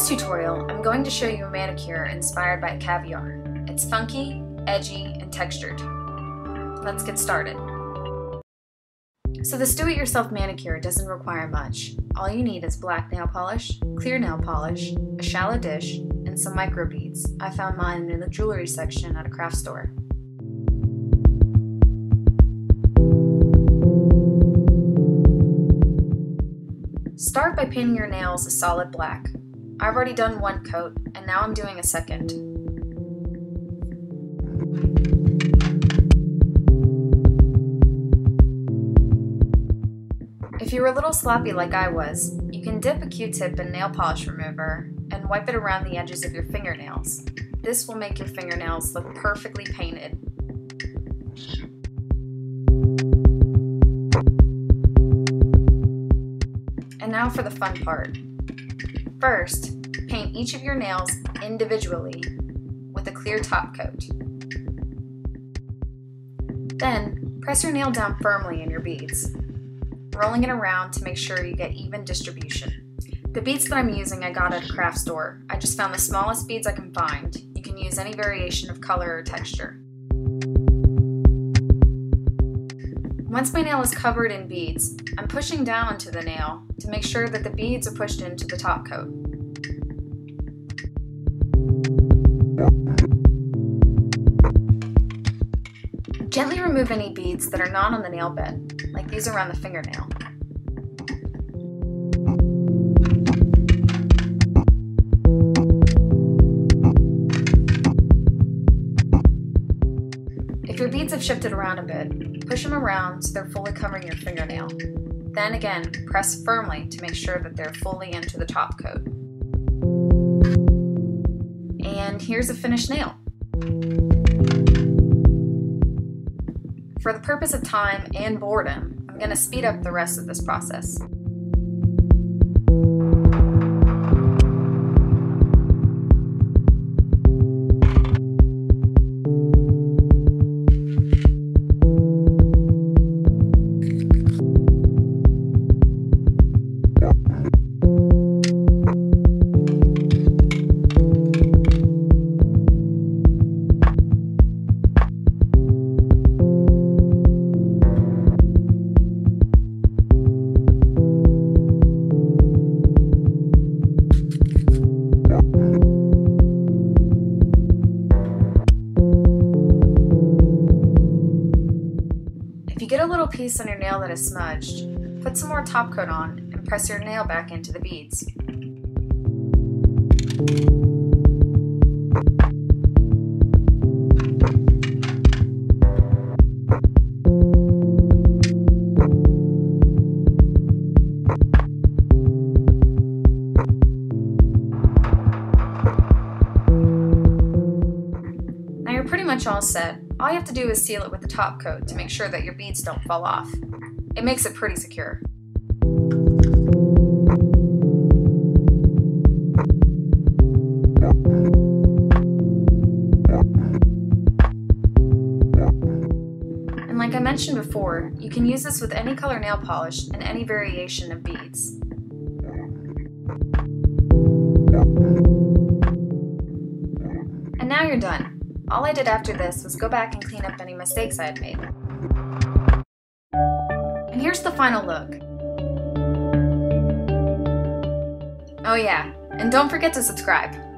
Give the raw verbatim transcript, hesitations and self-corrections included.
this tutorial, I'm going to show you a manicure inspired by caviar. It's funky, edgy, and textured. Let's get started. So this do-it-yourself manicure doesn't require much. All you need is black nail polish, clear nail polish, a shallow dish, and some micro beads. I found mine in the jewelry section at a craft store. Start by painting your nails a solid black. I've already done one coat, and now I'm doing a second. If you were a little sloppy like I was, you can dip a Q-tip in nail polish remover and wipe it around the edges of your fingernails. This will make your fingernails look perfectly painted. And now for the fun part. First, paint each of your nails individually with a clear top coat. Then, press your nail down firmly in your beads, rolling it around to make sure you get even distribution. The beads that I'm using I got at a craft store. I just found the smallest beads I can find. You can use any variation of color or texture. Once my nail is covered in beads, I'm pushing down into the nail to make sure that the beads are pushed into the top coat. Gently remove any beads that are not on the nail bed, like these around the fingernail. If your beads have shifted around a bit, push them around so they're fully covering your fingernail. Then again, press firmly to make sure that they're fully into the top coat. And here's a finished nail. For the purpose of time and boredom, I'm going to speed up the rest of this process. If you get a little piece on your nail that is smudged, put some more top coat on and press your nail back into the beads. Now you're pretty much all set. All you have to do is seal it with the top coat to make sure that your beads don't fall off. It makes it pretty secure. And like I mentioned before, you can use this with any color nail polish and any variation of beads. And now you're done. All I did after this was go back and clean up any mistakes I had made. And here's the final look. Oh yeah, and don't forget to subscribe.